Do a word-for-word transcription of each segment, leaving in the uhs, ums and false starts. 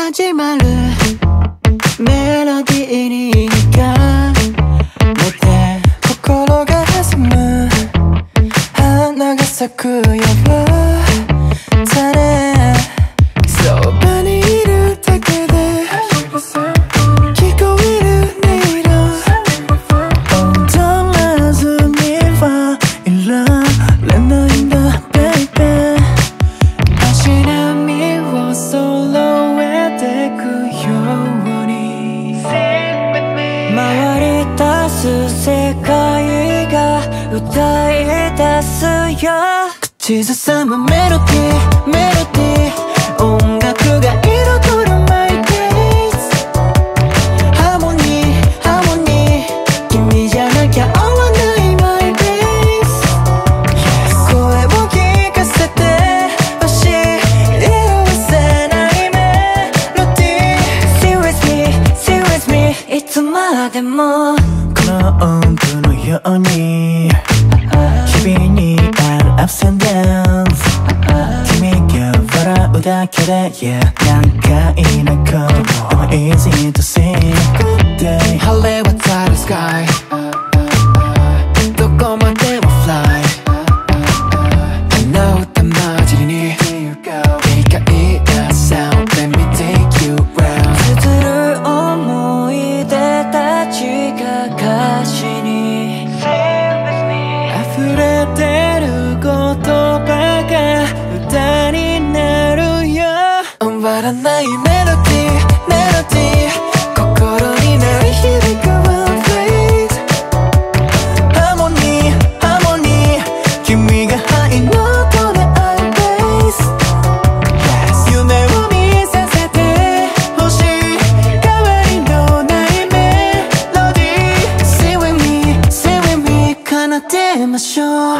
始まるメロディーに惹かれて心が弾む、花が咲く夜だね。そばにいるだけで聞こえる音色、踊らずにはいられないんだベイベー。足並みを揃え世界が歌い出すよ。口ずさむメロディー、メロディー、音楽が彩るマイデイズ。ハーモニー、ハーモニー、君じゃなきゃ終わないマイデイズ。声を聞かせてほしい、色褪せないメロディー。 Stay with me, stay with me、 いつまでも音符のように日々にある Ups and Downs、 君が笑うだけで Yeah、 難解なことも Easy to see。 Good day、 晴れ渡る Sky、 どこまでも Fly、 花歌混じりにでかい Sound、 Let me take you round。 綴る思い出たちが歌詞に溢れてる言葉が歌になるよ。終わらないメロディー、メロディー、心に鳴り響くワンフレーズ。ハーモニー、ハーモニー、君がハイノートでアイベース。夢を見させてほしい、代わりのないメロディー。 Stay with me, stay with me、 奏でましょう。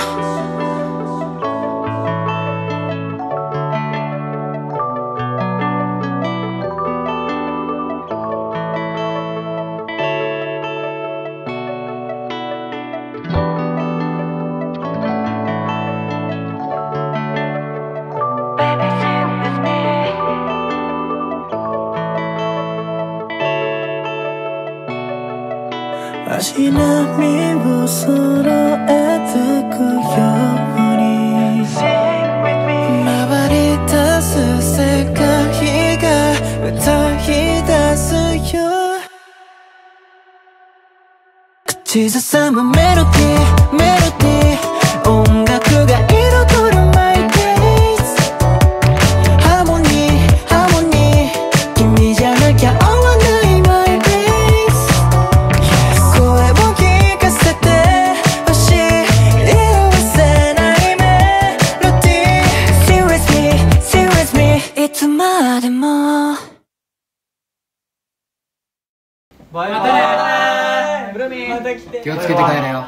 足並みを揃えてくように、回り出す世界が歌い出すよ。口ずさむメロディー、メロディー、音楽が彩るマイデイズ。ハーモニー、ハーモニー、君じゃなきゃバイバイ。またね。ブルミー、また来て。気をつけて帰れよ。